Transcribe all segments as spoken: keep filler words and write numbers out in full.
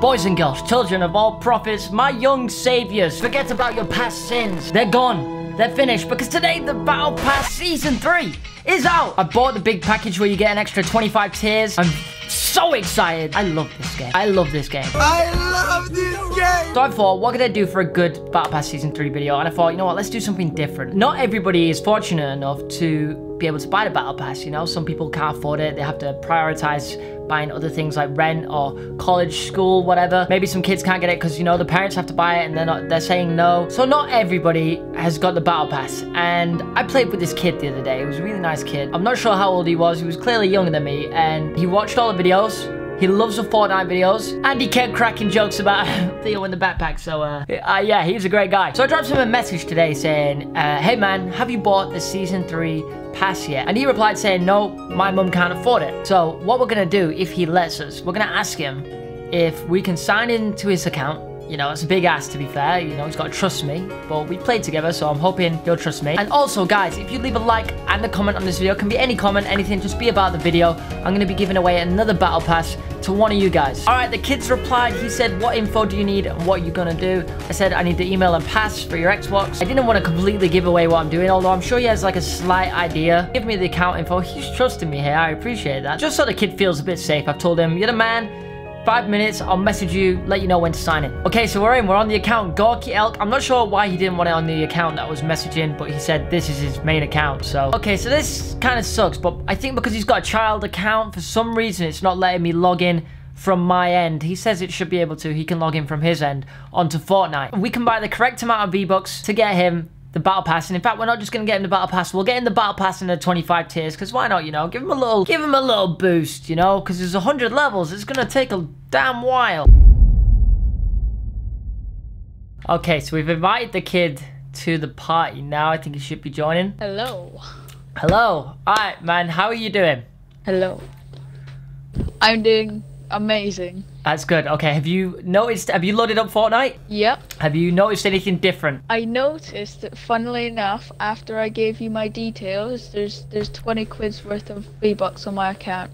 Boys and girls, children of all prophets, my young saviors, forget about your past sins. They're gone. They're finished, because today the Battle Pass Season three is out. I bought the big package where you get an extra twenty-five tiers. I'm so excited. I love this game. I love this game. I love this game. So I thought, what could I do for a good Battle Pass Season three video? And I thought, you know what, let's do something different. Not everybody is fortunate enough to be able to buy the Battle Pass, you know. Some people can't afford it. They have to prioritize buying other things like rent or college, school, whatever. Maybe some kids can't get it because, you know, the parents have to buy it and they're not, they're saying no. So not everybody has got the Battle Pass. And I played with this kid the other day. He was a really nice kid. I'm not sure how old he was. He was clearly younger than me, and he watched all the videos. He loves the Fortnite videos, and he kept cracking jokes about Theo in the backpack, so uh, uh, yeah, he's a great guy. So I dropped him a message today saying, uh, hey man, have you bought the Season three pass yet? And he replied saying, no, my mum can't afford it. So what we're gonna do, if he lets us, we're gonna ask him if we can sign into his account. You know, it's a big ask, to be fair. You know, he's got to trust me. But we played together, so I'm hoping he'll trust me. And also, guys, if you leave a like and a comment on this video, it can be any comment, anything, just be about the video. I'm going to be giving away another battle pass to one of you guys. All right, the kid's replied. He said, what info do you need and what are you going to do? I said, I need the email and pass for your Xbox. I didn't want to completely give away what I'm doing, although I'm sure he has, like, a slight idea. Give me the account info. He's trusting me here. I appreciate that. Just so the kid feels a bit safe, I've told him, you're the man. Five minutes, I'll message you, let you know when to sign in. Okay, so we're in, we're on the account, Gorky Elk. I'm not sure why he didn't want it on the account that I was messaging, but he said this is his main account, so. Okay, so this kind of sucks, but I think because he's got a child account, for some reason it's not letting me log in from my end. He says it should be able to, he can log in from his end onto Fortnite. We can buy the correct amount of V-Bucks to get him the battle pass, and in fact, we're not just gonna get him the battle pass, we'll get him the battle pass in the twenty-five tiers, because why not, you know? Give him a little, give him a little boost, you know? Because there's one hundred levels, it's gonna take a damn while. Okay, so we've invited the kid to the party now. I think he should be joining. Hello. Hello. All right, man, how are you doing? Hello. I'm doing amazing. That's good. Okay, have you noticed, have you loaded up Fortnite? Yep. Have you noticed anything different? I noticed that, funnily enough, after I gave you my details, there's there's twenty quid's worth of V-Bucks on my account.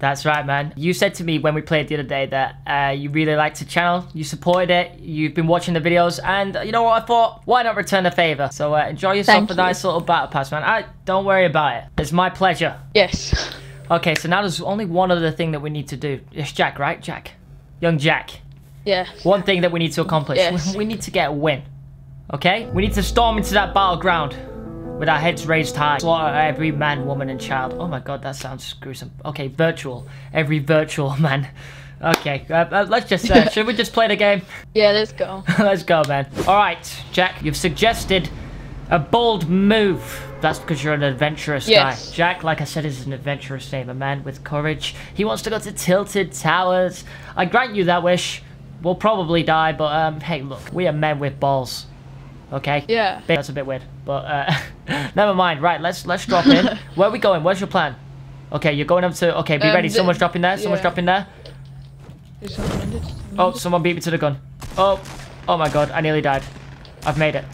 That's right, man. You said to me when we played the other day that uh, you really liked the channel, you supported it, you've been watching the videos, and you know what, I thought, why not return the favor? So uh, enjoy yourself. Thank a you. Nice little battle pass, man. I, don't worry about it. It's my pleasure. Yes. Okay, so now there's only one other thing that we need to do. It's Jack, right? Jack. Young Jack. Yeah. One thing that we need to accomplish. Yes. We need to get a win. Okay? We need to storm into that battleground with our heads raised high. Slaughter every man, woman, and child. Oh my god, that sounds gruesome. Okay, virtual. Every virtual man. Okay, uh, let's just... Uh, should we just play the game? Yeah, let's go. Let's go, man. All right, Jack, you've suggested a bold move. That's because you're an adventurous yes. guy. Jack, like I said, is an adventurous name, a man with courage. He wants to go to Tilted Towers. I grant you that wish. We'll probably die, but um, hey, look, we are men with balls. Okay? Yeah. That's a bit weird, but uh, never mind. Right, let's let's drop in. Where are we going? Where's your plan? Okay, you're going up to... Okay, be um, ready. Someone's dropping there. Yeah. Someone's dropping there. Oh, someone beat me to the gun. Oh, oh my god, I nearly died. I've made it.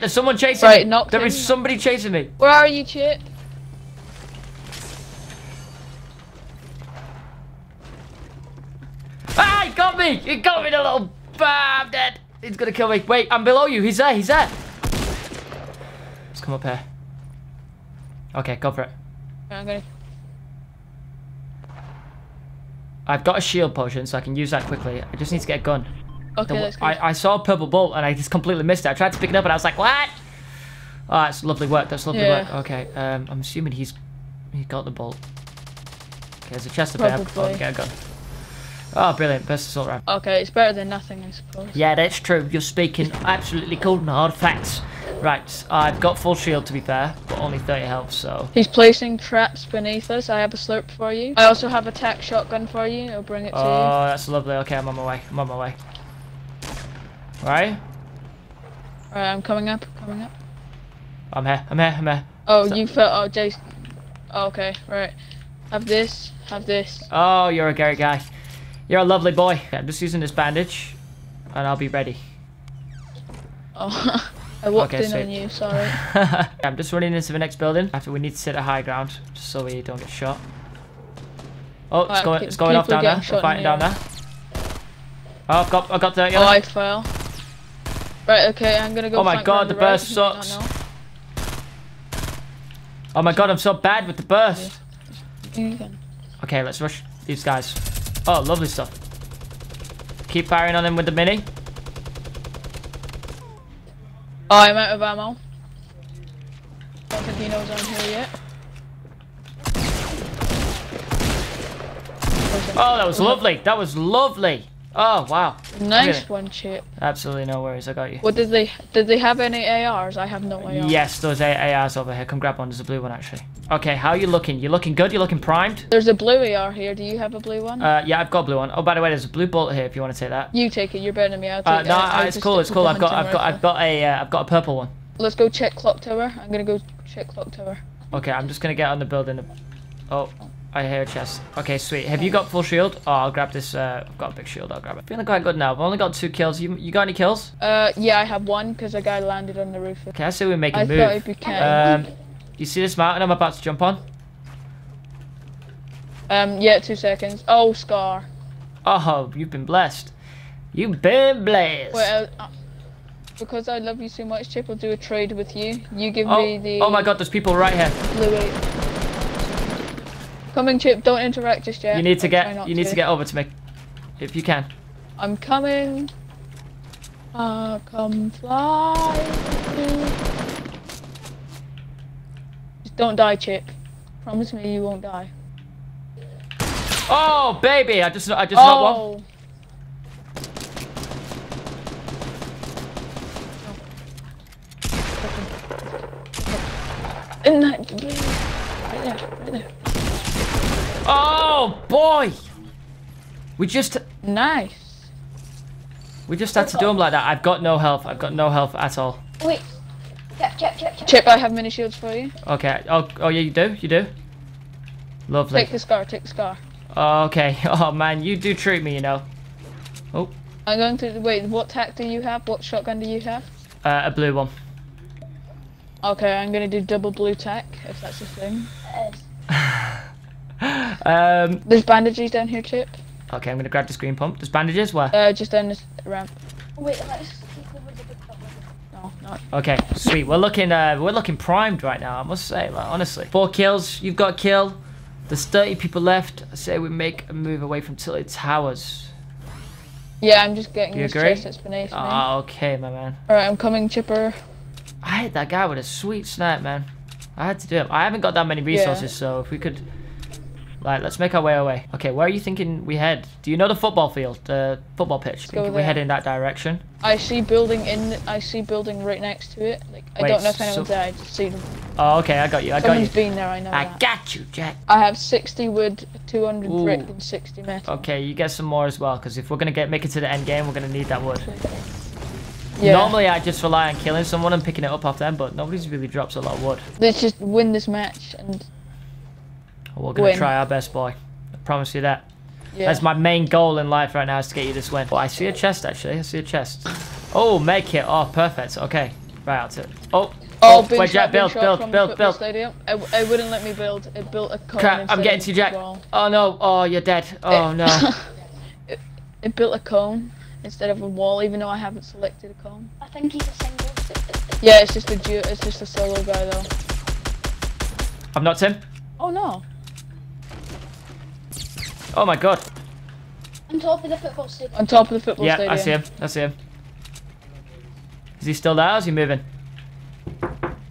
There's someone chasing right, me. There him. Is somebody chasing me. Where are you, Chip? Ah, he got me! He got me, the little... Ah, I'm dead. He's gonna kill me. Wait, I'm below you. He's there, he's there. Let's come up here. Okay, go for it. I'm gonna... I've got a shield potion, so I can use that quickly. I just need to get a gun. Okay, the, I, I saw a purple bolt and I just completely missed it. I tried to pick it up and I was like, what? Oh, that's lovely work. That's lovely yeah. work. Okay, um, I'm assuming he's he got the bolt. Okay, there's a chest up there. Oh, get a gun. Oh, brilliant. Best assault round. Okay, it's better than nothing, I suppose. Yeah, that's true. You're speaking absolutely cold and hard facts. Right, I've got full shield to be fair, but only thirty health, so... He's placing traps beneath us. I have a slurp for you. I also have a tack shotgun for you. I'll bring it to oh, you. Oh, that's lovely. Okay, I'm on my way. I'm on my way. Right? Alright, I'm coming up, coming up. I'm here, I'm here, I'm here. Oh, Stop. You felt, oh, Jason. Oh, okay, right. Have this, have this. Oh, you're a great guy. You're a lovely boy. I'm just using this bandage, and I'll be ready. Oh, I walked okay, in sweet. on you, sorry. I'm just running into the next building. After we need to sit at high ground, just so we don't get shot. Oh, it's going, it's going off down there. We're fighting down there. Oh, I've got, I've got thirty. Oh, I fell. Right, okay, I'm gonna go. Oh my god, the burst sucks. Oh my god, I'm so bad with the burst. Okay, let's rush these guys. Oh, lovely stuff. Keep firing on him with the mini. Oh, I'm out of ammo. I don't think he knows I'm here yet. Oh, that was lovely. That was lovely. Oh, wow. Nice gonna... one, Chip. Absolutely no worries. I got you. What did they did they have any A Rs? I have no A Rs. Yes, those A Rs over here. Come grab one. There's a blue one, actually. Okay, how are you looking? You're looking good? You're looking primed? There's a blue A R here. Do you have a blue one? Uh, yeah, I've got a blue one. Oh, by the way, there's a blue bolt here if you want to take that. You take it. You're better than me. I'll take uh, no, I, I it's cool. It's cool. I've got, I've, got, I've, got a, uh, I've got a purple one. Let's go check clock tower. I'm going to go check clock tower. Okay, I'm just going to get on the building. Oh. I hear a chest. Okay, sweet. Have you got full shield? Oh, I'll grab this. Uh, I've got a big shield. I'll grab it. Feeling quite good now. I've only got two kills. You, you got any kills? Uh, yeah, I have one because a guy landed on the roof. Okay, I see we're making a move. I thought it'd be can. Um, you see this mountain I'm about to jump on? Um, yeah, two seconds. Oh, Scar. Oh, you've been blessed. You've been blessed. Well, uh, because I love you so much, Chip, I'll do a trade with you. You give oh, me the. Oh my God, there's people right here. Louis. Coming, Chip. Don't interact just yet. You need to I'll get. You need to. to get over to me, if you can. I'm coming. Uh, come fly. Just don't die, Chip. Promise me you won't die. Oh baby! I just. I just oh. knocked one. In that. Right there. Right there. Oh boy! We just nice. We just had to do them like that. I've got no health. I've got no health at all. Wait, Chip, Chip, Chip, Chip. Chip, I have mini shields for you. Okay. Oh, oh yeah, you do, you do. Lovely. Take the scar. Take the scar. Okay. Oh man, you do treat me, you know. Oh. I'm going to wait. What tack do you have? What shotgun do you have? Uh, a blue one. Okay, I'm going to do double blue tack if that's a thing. Um, There's bandages down here, Chip. Okay, I'm gonna grab the green pump. There's bandages where? Uh, just down this ramp. Oh, wait, let's take over the big pump. No, not. Okay, sweet. We're looking, uh, we're looking primed right now. I must say, like, honestly. Four kills. You've got a kill. There's thirty people left. I say we make a move away from Tilted Towers. Yeah, I'm just getting this chest that's beneath me. Oh, okay, my man. All right, I'm coming, Chipper. I hit that guy with a sweet snipe, man. I had to do it. I haven't got that many resources, yeah. So if we could. Right, let's make our way away. Okay, where are you thinking we head? Do you know the football field, the football pitch? Think we head in that direction? I see building in. I see building right next to it. Like Wait, I don't know if anyone's so... there. I just see them. Oh, okay, I got you. I Someone's got you. Been there. I know. I that. got you, Jack. I have sixty wood, two hundred Ooh. brick, and sixty metal. Okay, you get some more as well, because if we're gonna get make it to the end game, we're gonna need that wood. Yeah. Normally, I just rely on killing someone and picking it up off them, but nobody's really drops a lot of wood. Let's just win this match and. We're going to try our best, boy. I promise you that. Yeah. That's my main goal in life right now, is to get you this win. Oh, I see a chest, actually. I see a chest. Oh, make it. Oh, perfect. Okay. Right, that's it. Oh, oh, oh wait, Jack, build, build, build, build. build. Stadium. It, it wouldn't let me build. It built a cone. Crap, I'm getting to you, Jack. Wall. Oh, no. Oh, you're dead. Oh, it, no. it, it built a cone instead of a wall, even though I haven't selected a cone. I think he's a single. Yeah, it's just a, it's just a solo guy, though. I'm not Tim. Oh, no. Oh my god. On top of the football stadium. On top of the football yeah, stadium. Yeah, I see him. I see him. Is he still there or is he moving?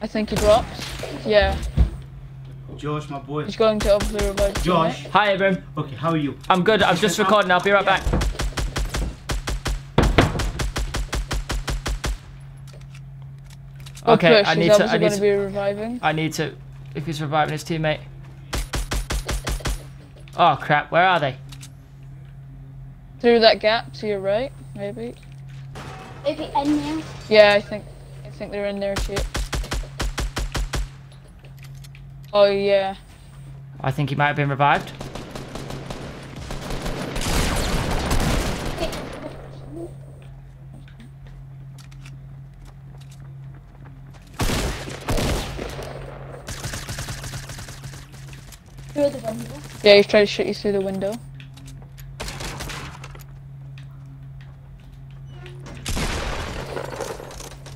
I think he dropped. Yeah. Josh, my boy. He's going to obviously revive. Josh. Tonight. Hi, Abram. Okay, how are you? I'm good. I'm just recording. I'll be right yeah. back. Okay, I need, to, I need to. Be reviving. I need to. If he's reviving his teammate. Oh crap, where are they? Through that gap to your right, maybe. Maybe in there? Yeah, I think I think they're in there too. Oh yeah. I think he might have been revived. Who are the ones? Yeah, he's trying to shoot you through the window.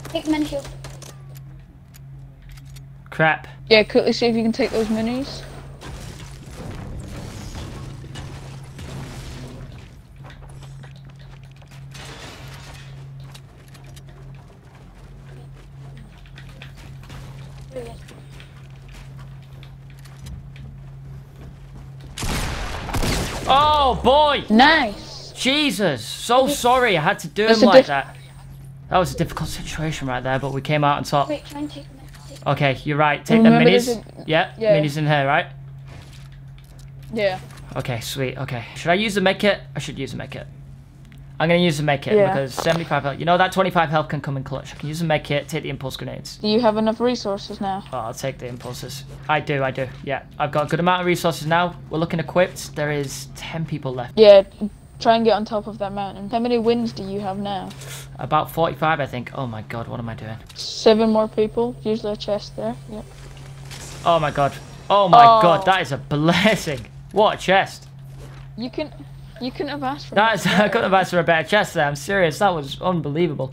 Take mini shield. Crap. Yeah, quickly see if you can take those minis. Oh boy! Nice! Jesus! So sorry I had to do him like that. That was a difficult situation right there, but we came out on top. Wait, try and take them. Okay, you're right. Take the minis. Yeah, yeah, minis in here, right? Yeah. Okay, sweet. Okay. Should I use the med kit? I should use the med kit. I'm going to use the med kit yeah. because seventy-five health. You know, that twenty-five health can come in clutch. I can use the med kit, take the impulse grenades. Do you have enough resources now? Oh, I'll take the impulses. I do, I do. Yeah, I've got a good amount of resources now. We're looking equipped. There is ten people left. Yeah, try and get on top of that mountain. How many wins do you have now? About forty-five, I think. Oh my god, what am I doing? Seven more people. Usually a chest there. Yep. Oh my god. Oh my oh. god, that is a blessing. What a chest. You can... You couldn't have asked for that. I couldn't have asked for a better chest there. I'm serious. That was unbelievable.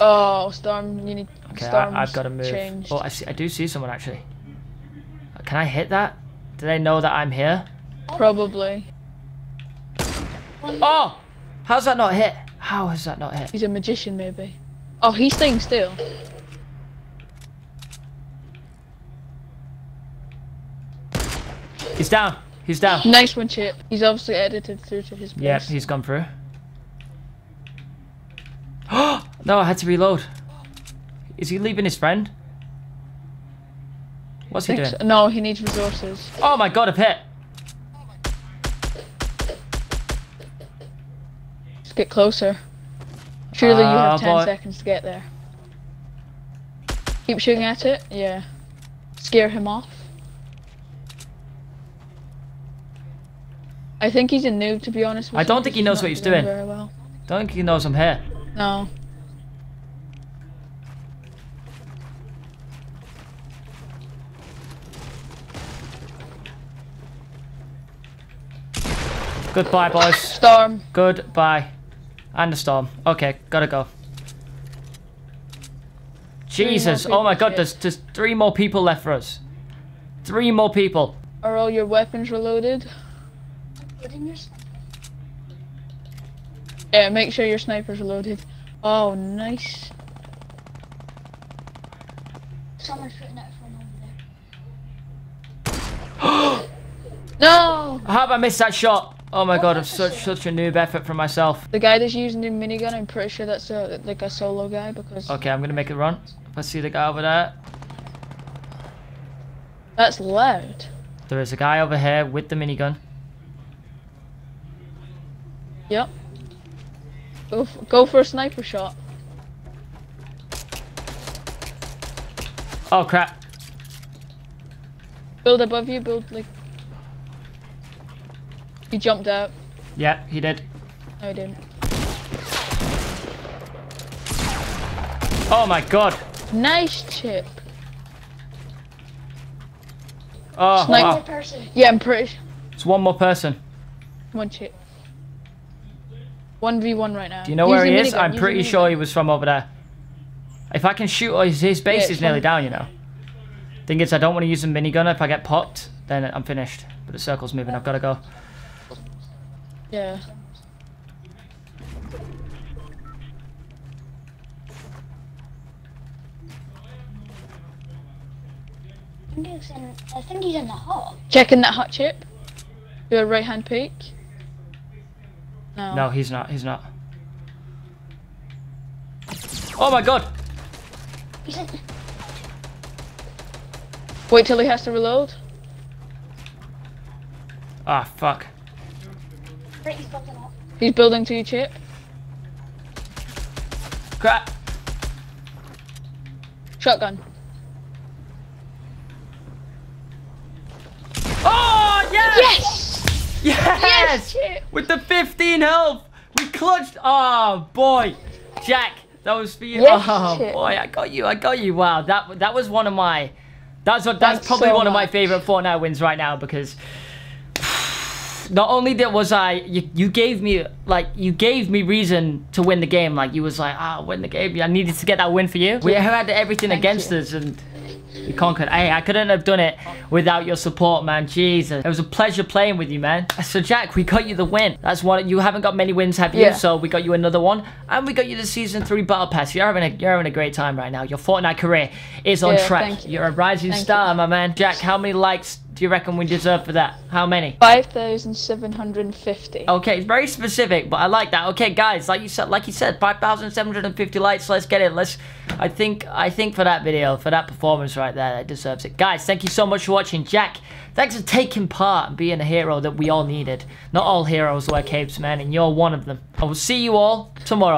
Oh, Storm, you need... Okay, I, I've got to move. Changed. Oh, I, see, I do see someone, actually. Can I hit that? Do they know that I'm here? Probably. Oh! How's that not hit? How has that not hit? He's a magician, maybe. Oh, he's staying still. He's down. He's down. Nice one, Chip. He's obviously edited through to his place. Yep, he's gone through. Oh no, I had to reload. Is he leaving his friend? What's he doing? So. No, he needs resources. Oh my god, a pit. Let's get closer. Surely uh, you have ten boy. seconds to get there. Keep shooting at it. Yeah. Scare him off. I think he's a noob, to be honest with you. I don't think he knows what he's doing. Very well. Don't think he knows I'm here. No. Goodbye, boys. Storm. Goodbye. And the storm. Okay, gotta go. Jesus. Oh my god, there's, there's three more people left for us. Three more people. Are all your weapons reloaded? Yeah, make sure your snipers are loaded. Oh, nice. Someone's putting out from over there. No! How have I missed that shot? Oh my oh, god, I'm such shot. such a noob effort for myself. The guy that's using the minigun, I'm pretty sure that's a, like a solo guy because. Okay, I'm gonna make it run. If I see the guy over there. That's loud. There is a guy over here with the minigun. Yep. Go for, go for a sniper shot. Oh crap. Build above you, build like... He jumped out. Yeah, he did. No, he didn't. Oh my god. Nice chip. Oh, sniper wow. person. Yeah, I'm pretty sure. It's one more person. Come on, chip. one v one right now. Do you know where he is? I'm pretty sure he was from over there. If I can shoot, his, his base is nearly down, you know. Thing is, I don't want to use a minigun. If I get popped, then I'm finished. But the circle's moving. I've got to go. Yeah. I think he's in, I think he's in the hut. Checking that hut, Chip. Do a right-hand peek. No. no, he's not. He's not. Oh my god! Wait till he has to reload. Ah, fuck. He's building to you, Chip. Crap. Shotgun. Oh, yes! Yes! Yes! Yes, with the fifteen health, we clutched. Oh boy, Jack, that was for you. Yes, oh boy, I got you, I got you. Wow, that that was one of my, That's what. That's Thanks probably so one much. of my favorite Fortnite wins right now, because not only did was I, you, you gave me like you gave me reason to win the game. Like you was like, ah, oh, win the game. I needed to get that win for you. We had everything Thank against you. us and we conquered. Hey, I couldn't have done it without your support, man. Jesus, it was a pleasure playing with you, man. So Jack, we got you the win. That's one. You haven't got many wins, have you? Yeah. So we got you another one, and we got you the season three battle pass. You're having a you're having a great time right now. Your Fortnite career is on yeah, track. You. You're a rising thank star, you. my man. Jack, how many likes do you reckon we deserve for that? How many? five thousand seven hundred fifty. Okay, very specific, but I like that. Okay, guys, like you said, like you said, five thousand seven hundred fifty likes. Let's get it. Let's. I think. I think for that video, for that performance right there, that deserves it, guys. Thank you so much for watching, Jack. Thanks for taking part and being a hero that we all needed. Not all heroes wear capes, man, and you're one of them. I will see you all tomorrow.